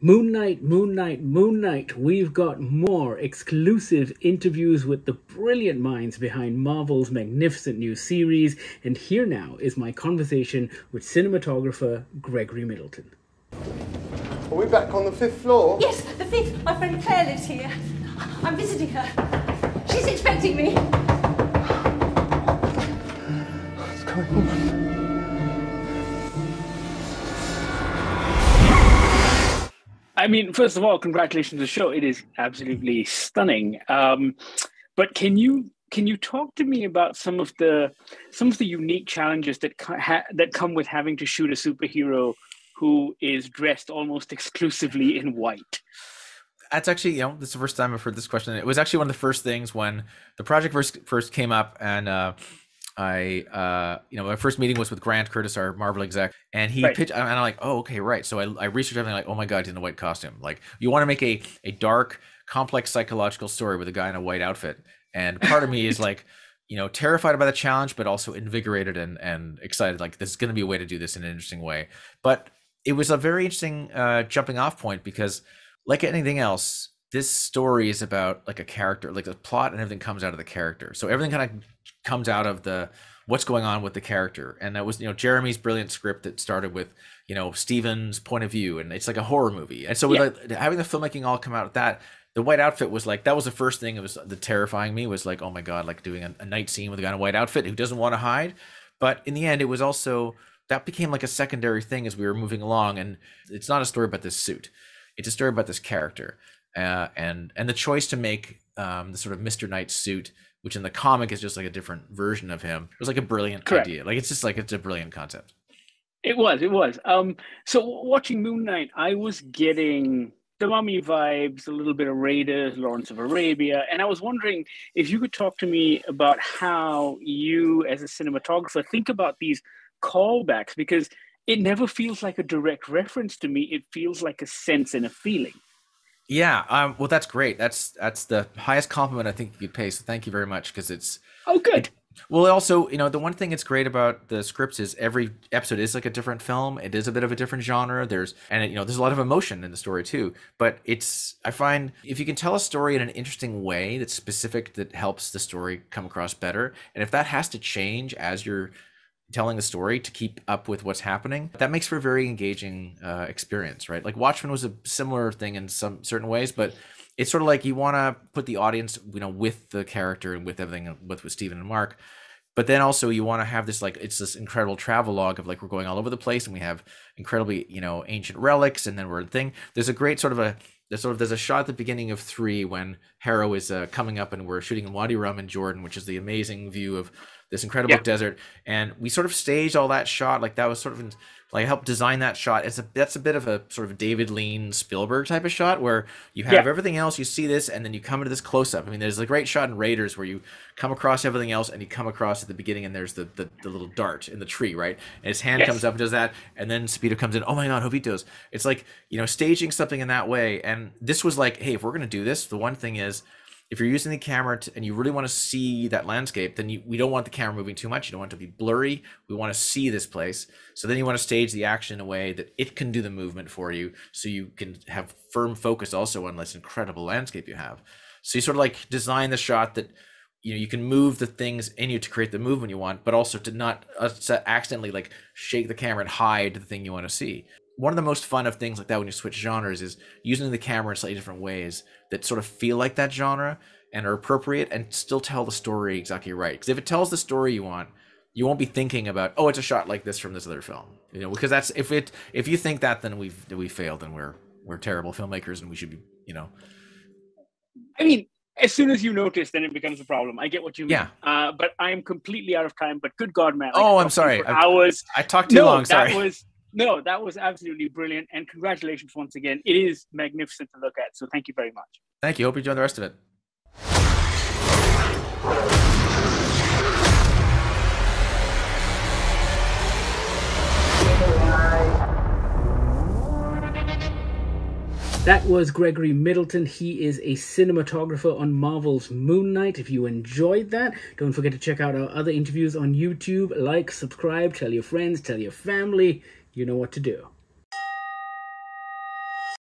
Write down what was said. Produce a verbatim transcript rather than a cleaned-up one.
Moon Knight, Moon Knight, Moon Knight, we've got more exclusive interviews with the brilliant minds behind Marvel's magnificent new series, and here now is my conversation with cinematographer Gregory Middleton. Are we back on the fifth floor? Yes, the fifth. My friend Claire lives here. I'm visiting her. She's expecting me. What's going on? I mean, first of all, congratulations on the show. It is absolutely stunning. Um, but can you can you talk to me about some of the some of the unique challenges that ha that come with having to shoot a superhero who is dressed almost exclusively in white? That's actually, you know, this is the first time I've heard this question. It was actually one of the first things when the project first first came up, and uh, I, uh, you know, my first meeting was with Grant Curtis, our Marvel exec, and he right. pitched, and I'm like, oh, okay, right. So I, I researched everything, like, oh my God, he's in a white costume. Like, you want to make a, a dark, complex psychological story with a guy in a white outfit. And part of me is like, you know, terrified by the challenge, but also invigorated and, and excited. Like, this is going to be a way to do this in an interesting way. But it was a very interesting uh, jumping off point, because like anything else, this story is about like a character, like the plot and everything comes out of the character. So everything kind of comes out of the what's going on with the character. And that was, you know, Jeremy's brilliant script that started with, you know, Steven's point of view, and it's like a horror movie. And so yeah. with, like, having the filmmaking all come out of that, the white outfit was like, that was the first thing. It was the terrifying me was like, oh my God, like doing a, a night scene with a guy in a white outfit who doesn't want to hide. But in the end, it was also, that became like a secondary thing as we were moving along. And it's not a story about this suit. It's a story about this character. Uh, and, and the choice to make um, the sort of Mister Knight suit, which in the comic is just like a different version of him. It was like a brilliant Correct. idea. Like, it's just like, it's a brilliant concept. It was, it was. Um, so watching Moon Knight, I was getting the Mummy vibes, a little bit of Raiders, Lawrence of Arabia. And I was wondering if you could talk to me about how you as a cinematographer think about these callbacks, because it never feels like a direct reference to me. It feels like a sense and a feeling. Yeah, um, well, that's great. That's that's the highest compliment I think you could pay. So thank you very much, because it's oh good. It, well, also, you know, the one thing that's great about the scripts is every episode is like a different film. It is a bit of a different genre. There's and it, you know, there's a lot of emotion in the story too. But it's I find if you can tell a story in an interesting way that's specific, that helps the story come across better. And if that has to change as you're telling the story to keep up with what's happening, that makes for a very engaging uh, experience, right? Like Watchmen was a similar thing in some certain ways, but it's sort of like you want to put the audience, you know, with the character and with everything, with, with Steven and Mark. But then also you want to have this, like, it's this incredible travelogue of like, we're going all over the place and we have incredibly, you know, ancient relics. And then we're a thing. There's a great sort of a, there's sort of, there's a shot at the beginning of three when Harrow is uh, coming up and we're shooting in Wadi Rum in Jordan, which is the amazing view of this incredible yeah. desert. And we sort of staged all that shot. Like that was sort of like, I helped design that shot. It's a, that's a bit of a sort of David Lean Spielberg type of shot where you have yeah. everything else, you see this, and then you come into this close up. I mean, there's a great shot in Raiders where you come across everything else and you come across at the beginning and there's the, the, the little dart in the tree, right? And his hand yes. comes up and does that. And then Speedo comes in, oh my God, Hovitos. It's like, you know, staging something in that way. And this was like, hey, if we're going to do this, the one thing is, if you're using the camera to, and you really want to see that landscape, then you, we don't want the camera moving too much. You don't want it to be blurry. We want to see this place. So then you want to stage the action in a way that it can do the movement for you, so you can have firm focus also on this incredible landscape you have. So you sort of like design the shot that, you know, you can move the things in you to create the movement you want, but also to not uh, to accidentally like shake the camera and hide the thing you want to see. One of the most fun of things like that when you switch genres is using the camera in slightly different ways that sort of feel like that genre and are appropriate and still tell the story exactly right. Because if it tells the story you want, you won't be thinking about, oh, it's a shot like this from this other film, you know, because that's if it if you think that, then we've we failed and we're we're terrible filmmakers and we should be, you know. I mean, as soon as you notice, then it becomes a problem. I get what you mean. Yeah. Uh, but I'm completely out of time. But good God, man! Like, oh, I'm sorry. I was I talked too no, long. Sorry. That was, No, that was absolutely brilliant. And congratulations once again. It is magnificent to look at. So thank you very much. Thank you. Hope you enjoy the rest of it. That was Gregory Middleton. He is a cinematographer on Marvel's Moon Knight. If you enjoyed that, don't forget to check out our other interviews on YouTube. Like, subscribe, tell your friends, tell your family. You know what to do.